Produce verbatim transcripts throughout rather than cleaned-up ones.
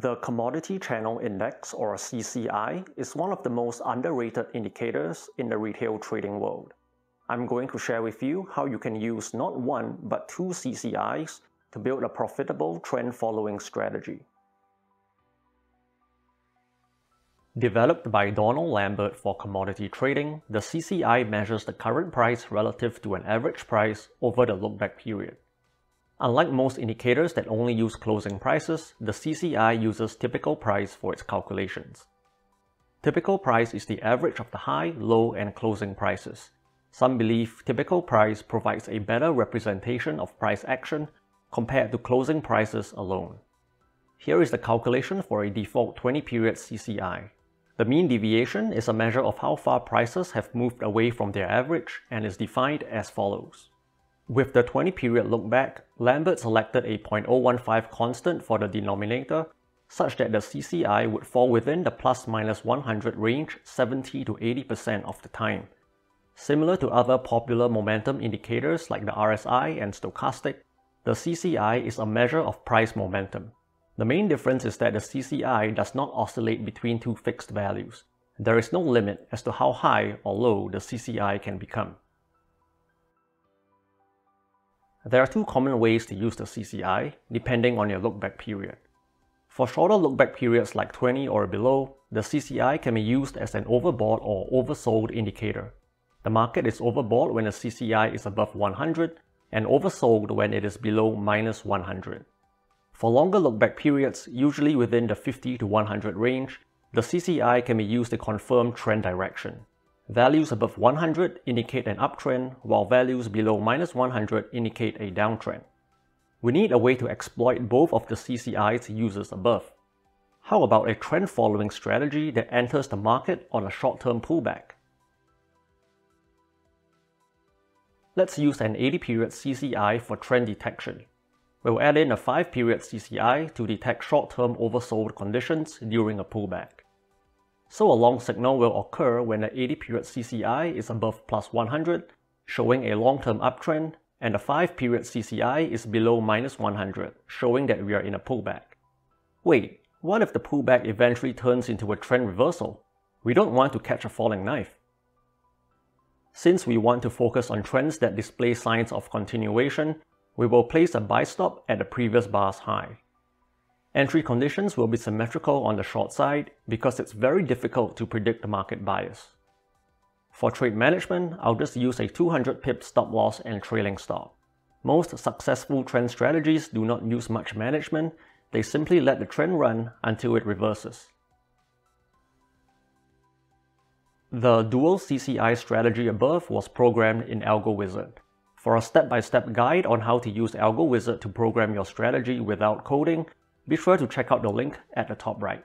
The Commodity Channel Index, or C C I, is one of the most underrated indicators in the retail trading world. I'm going to share with you how you can use not one but two C C Is to build a profitable trend following strategy. Developed by Donald Lambert for commodity trading, the C C I measures the current price relative to an average price over the look-back period. Unlike most indicators that only use closing prices, the C C I uses typical price for its calculations. Typical price is the average of the high, low, and closing prices. Some believe typical price provides a better representation of price action compared to closing prices alone. Here is the calculation for a default twenty period C C I. The mean deviation is a measure of how far prices have moved away from their average and is defined as follows. With the twenty period look-back, Lambert selected a zero point zero one five constant for the denominator such that the C C I would fall within the plus minus one hundred range seventy to eighty percent of the time, similar to other popular momentum indicators like the R S I and stochastic. The C C I is a measure of price momentum. The main difference is that the C C I does not oscillate between two fixed values. There is no limit as to how high or low the C C I can become. There are two common ways to use the C C I, depending on your look-back period. For shorter look-back periods like twenty or below, the C C I can be used as an overbought or oversold indicator. The market is overbought when the C C I is above one hundred and oversold when it is below minus one hundred. For longer look-back periods, usually within the fifty to one hundred range, the C C I can be used to confirm trend direction. Values above one hundred indicate an uptrend, while values below minus one hundred indicate a downtrend. We need a way to exploit both of the C C I's uses above. How about a trend-following strategy that enters the market on a short-term pullback? Let's use an eighty period C C I for trend detection. We'll add in a five period C C I to detect short-term oversold conditions during a pullback. So a long signal will occur when the eighty period C C I is above plus one hundred, showing a long-term uptrend, and the five period C C I is below minus one hundred, showing that we are in a pullback. Wait, what if the pullback eventually turns into a trend reversal? We don't want to catch a falling knife. Since we want to focus on trends that display signs of continuation, we will place a buy stop at the previous bar's high. Entry conditions will be symmetrical on the short side because it's very difficult to predict the market bias. For trade management, I'll just use a two hundred pip stop loss and trailing stop. Most successful trend strategies do not use much management, they simply let the trend run until it reverses. The dual C C I strategy above was programmed in AlgoWizard. For a step-by-step guide on how to use AlgoWizard to program your strategy without coding, be sure to check out the link at the top right.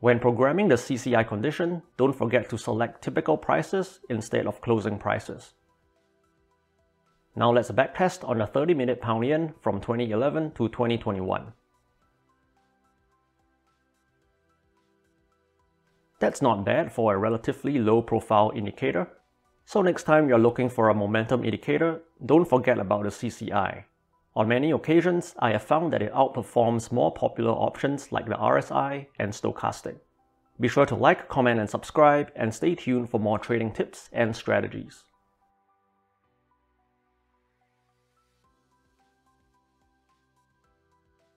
When programming the C C I condition, don't forget to select typical prices instead of closing prices. Now let's backtest on the thirty minute Poundian from twenty eleven to twenty twenty-one. That's not bad for a relatively low-profile indicator. So next time you're looking for a momentum indicator, don't forget about the C C I. On many occasions, I have found that it outperforms more popular options like the R S I and stochastic. Be sure to like, comment, and subscribe, and stay tuned for more trading tips and strategies.